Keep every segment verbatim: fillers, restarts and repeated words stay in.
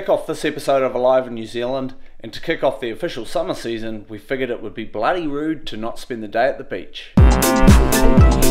kick off this episode of Alive in New Zealand and to kick off the official summer season, we figured it would be bloody rude to not spend the day at the beach. That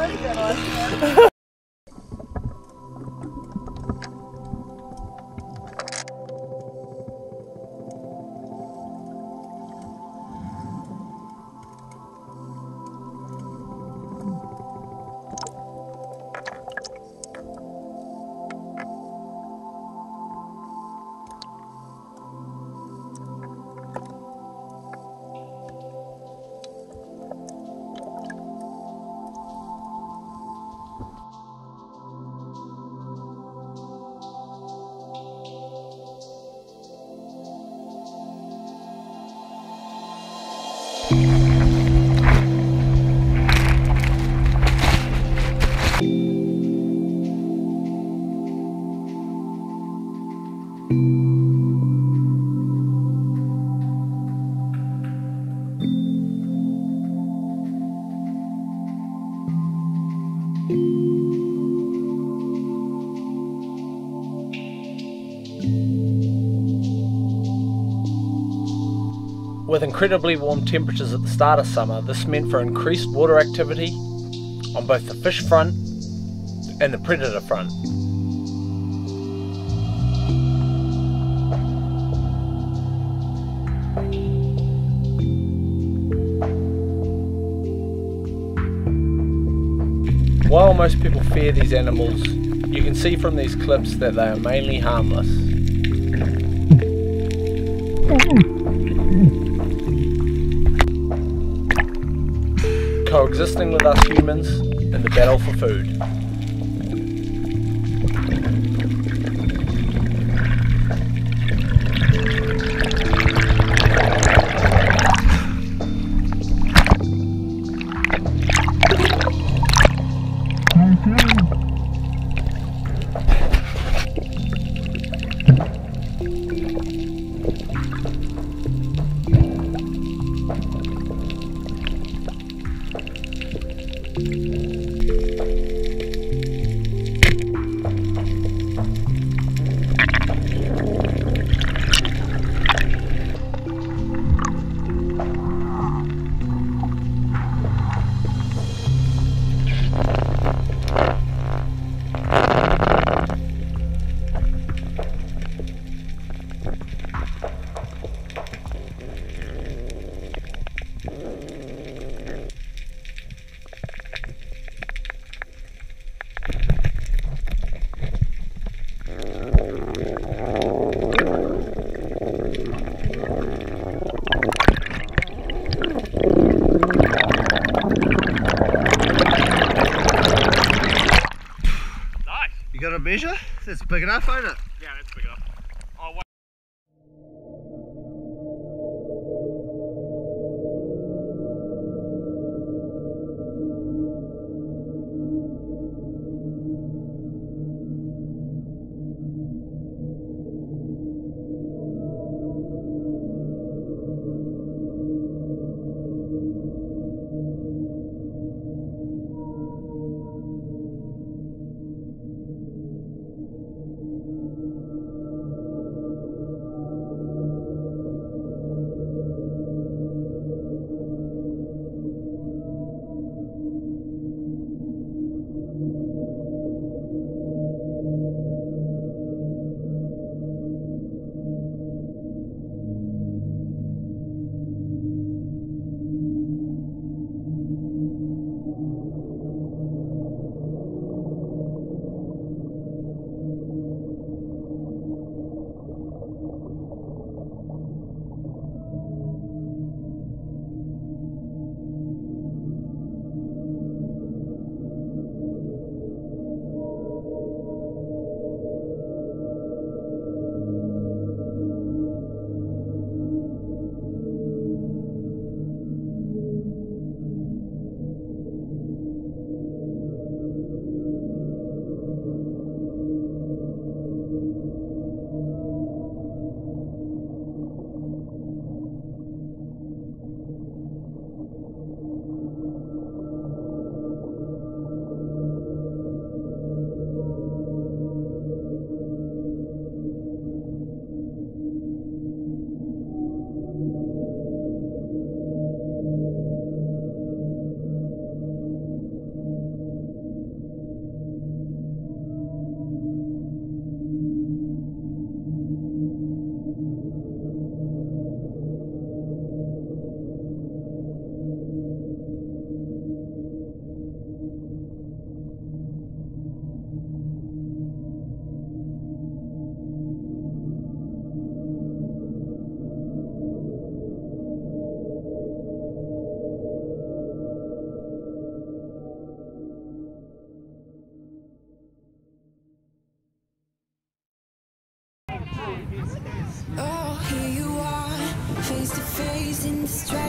was a good one. With incredibly warm temperatures at the start of summer, this meant for increased water activity on both the fish front and the predator front. While most people fear these animals, you can see from these clips that they are mainly harmless. Coexisting with us humans in the battle for food. Measure? That's big enough, ain't it? Yeah, that's big enough. Oh,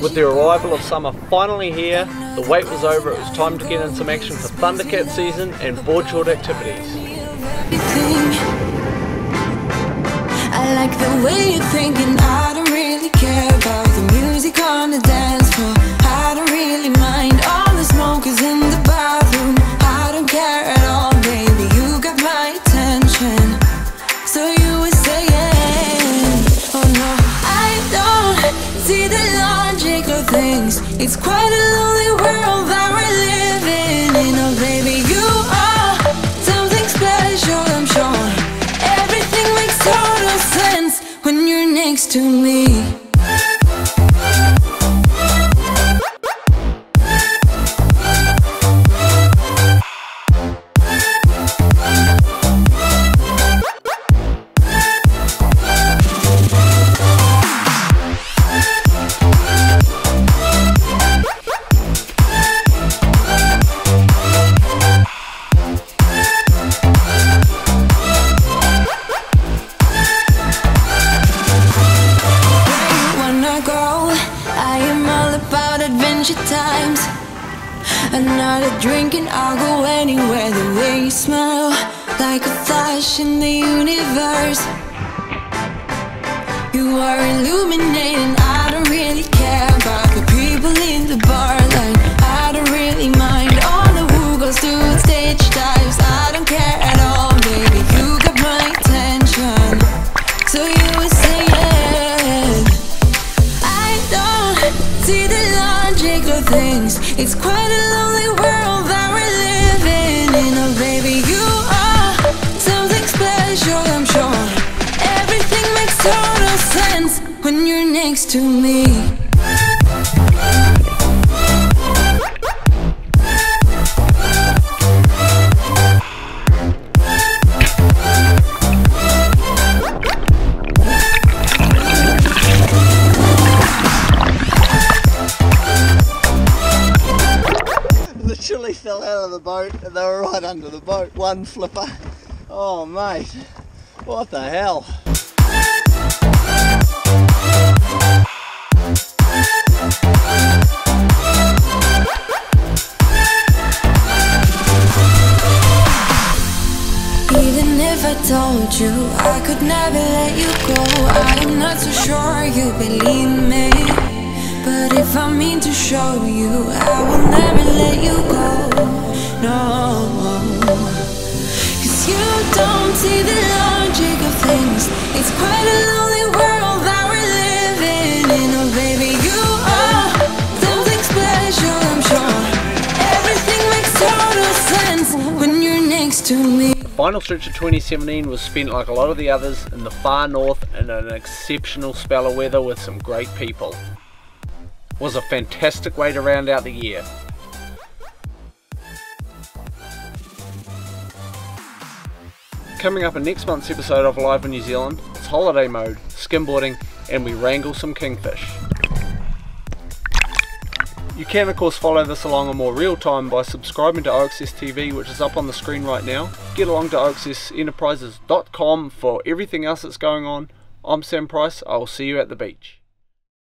With the arrival of summer finally here, the wait was over. It was time to get in some action for Thundercat season and board short activities. I like the way you're thinking. I don't really care about the music on the dance floor. I don't really mind. All the smoke is in the bathroom. I don't care at all, baby. You got my attention. So you were saying, oh no, I don't see the logic of things. It's quite a lonely world that we're living in. Oh baby, you are something special, I'm sure. Everything makes total sense when you're next to me. Times another drink and I'll go anywhere. The way you smell like a flash in the universe, you are illuminating. I don't really care about the people in the bar line. I don't really mind all the who goes to stage dives. I don't care at all, baby. You got my attention. So you were saying, I don't see the things. It's quite a lonely world that we're living in. Oh baby, you are something special, I'm sure. Everything makes total sense when you're next to me. Literally fell out of the boat and they were right under the boat. One flipper. Oh mate, what the hell? Even if I told you I could never let you go, I'm not so sure you believe me. But if I mean to show you, I will never let you go, no. Cause you don't see the logic of things. It's quite a lonely world that we're living in. Oh baby, you are something special, I'm sure. Everything makes total sense when you're next to me. The final stretch of twenty seventeen was spent like a lot of the others in the far north in an exceptional spell of weather with some great people. Was a fantastic way to round out the year. Coming up in next month's episode of Alive in New Zealand, it's holiday mode, skimboarding, and we wrangle some kingfish. You can of course follow this along in more real time by subscribing to O X S T V, which is up on the screen right now. Get along to O X S Enterprises dot com for everything else that's going on. I'm Sam Price, I'll see you at the beach.